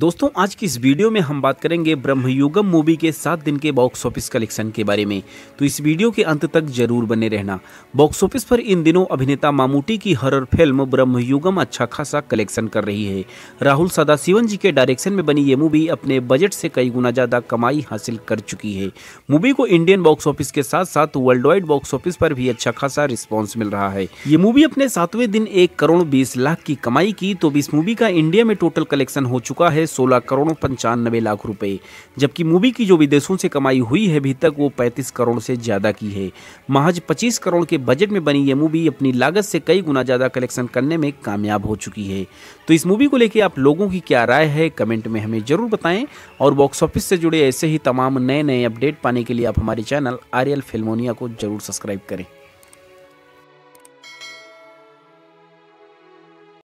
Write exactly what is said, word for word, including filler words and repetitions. दोस्तों आज की इस वीडियो में हम बात करेंगे ब्रह्मयुगम मूवी के सात दिन के बॉक्स ऑफिस कलेक्शन के बारे में, तो इस वीडियो के अंत तक जरूर बने रहना। बॉक्स ऑफिस पर इन दिनों अभिनेता मामूटी की हॉरर फिल्म ब्रह्मयुगम अच्छा खासा कलेक्शन कर रही है। राहुल सदा सिवन जी के डायरेक्शन में बनी ये मूवी अपने बजट से कई गुना ज़्यादा कमाई हासिल कर चुकी है। मूवी को इंडियन बॉक्स ऑफिस के साथ साथ वर्ल्ड वाइड बॉक्स ऑफिस पर भी अच्छा खासा रिस्पॉन्स मिल रहा है। ये मूवी अपने सातवें दिन एक करोड़ बीस लाख की कमाई की, तो इस मूवी का इंडिया में टोटल कलेक्शन हो चुका है सोलह करोड़ पंचानवे लाख रुपए, जबकि मूवी की जो विदेशों से कमाई हुई है अभी तक वो पैंतीस करोड़ से ज्यादा की है। महज पच्चीस करोड़ के बजट में बनी ये मूवी अपनी लागत से कई गुना ज्यादा कलेक्शन करने में कामयाब हो चुकी है। तो इस मूवी को लेकर आप लोगों की क्या राय है कमेंट में हमें जरूर बताएं, और बॉक्स ऑफिस से जुड़े ऐसे ही तमाम नए नए अपडेट पाने के लिए आप हमारे चैनल आरएलएफ फिल्मोनिया को जरूर सब्सक्राइब करें।